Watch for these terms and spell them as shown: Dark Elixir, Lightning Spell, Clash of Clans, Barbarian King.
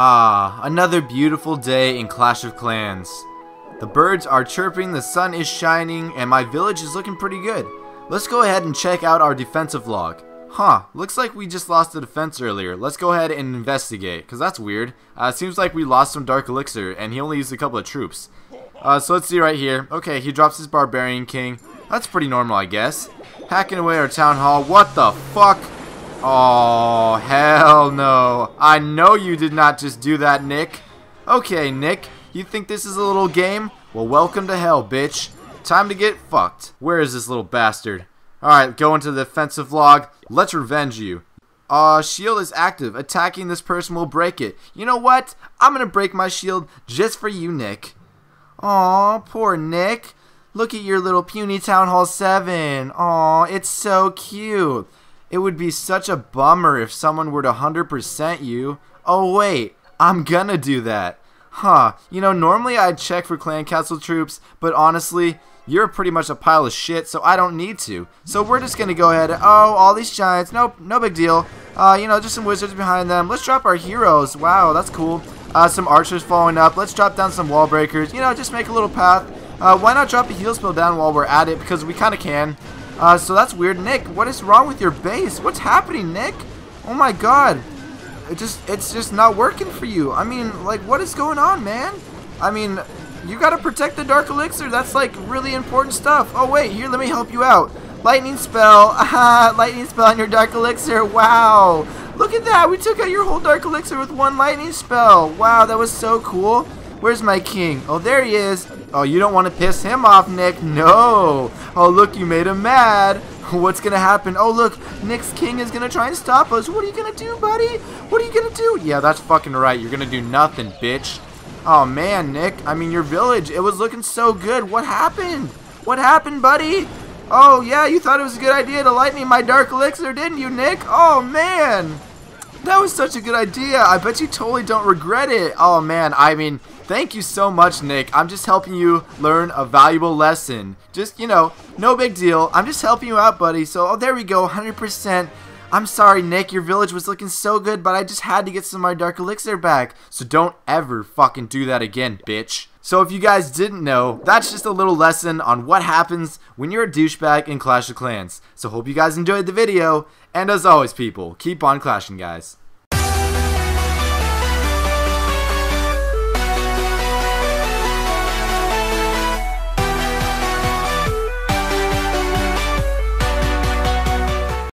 Ah, another beautiful day in Clash of Clans. The birds are chirping, the sun is shining, and my village is looking pretty good. Let's go ahead and check out our defensive log. Huh, looks like we just lost the defense earlier. Let's go ahead and investigate, because that's weird. Seems like we lost some Dark Elixir, and he only used a couple of troops. So let's see right here. Okay, he drops his Barbarian King. That's pretty normal, I guess. Hacking away our town hall. What the fuck? Oh, hell no. I know you did not just do that, Nick. Okay, Nick, you think this is a little game? Well, welcome to hell, bitch. Time to get fucked. Where is this little bastard? Alright, go into the defensive log. Let's revenge you. Shield is active. Attacking this person will break it. You know what? I'm gonna break my shield just for you, Nick. Aw, poor Nick. Look at your little puny Town Hall 7. Aw, it's so cute. It would be such a bummer if someone were to 100% you. Oh wait, I'm gonna do that. Huh, you know, normally I'd check for clan castle troops, but honestly, you're pretty much a pile of shit, so I don't need to. So we're just gonna go ahead and, oh, all these giants, nope, no big deal. You know, just some wizards behind them. Let's drop our heroes, wow, that's cool. Some archers following up, let's drop down some wall breakers. You know, just make a little path. Why not drop a heal spell down while we're at it, because we kinda can. So that's weird. Nick, what is wrong with your base? What's happening, Nick? Oh my god. It's just not working for you. I mean, like, what is going on, man? I mean, you gotta protect the Dark Elixir. That's, like, really important stuff. Oh, wait, here, let me help you out. Lightning spell. Aha, lightning spell on your Dark Elixir. Wow. Look at that. We took out your whole Dark Elixir with one lightning spell. Wow, that was so cool. Where's my king? Oh, there he is. Oh, you don't want to piss him off, Nick. No. Oh, look, you made him mad. What's going to happen? Oh, look, Nick's king is going to try and stop us. What are you going to do, buddy? What are you going to do? Yeah, that's fucking right. You're going to do nothing, bitch. Oh, man, Nick. I mean, your village, it was looking so good. What happened? What happened, buddy? Oh, yeah, you thought it was a good idea to lightning my Dark Elixir, didn't you, Nick? Oh, man. That was such a good idea. I bet you totally don't regret it. Oh, man, I mean... Thank you so much, Nick. I'm just helping you learn a valuable lesson. Just, you know, no big deal. I'm just helping you out, buddy. So, oh, there we go, 100%. I'm sorry, Nick. Your village was looking so good, but I just had to get some of my Dark Elixir back. So don't ever fucking do that again, bitch. So if you guys didn't know, that's just a little lesson on what happens when you're a douchebag in Clash of Clans. So hope you guys enjoyed the video. And as always, people, keep on clashing, guys.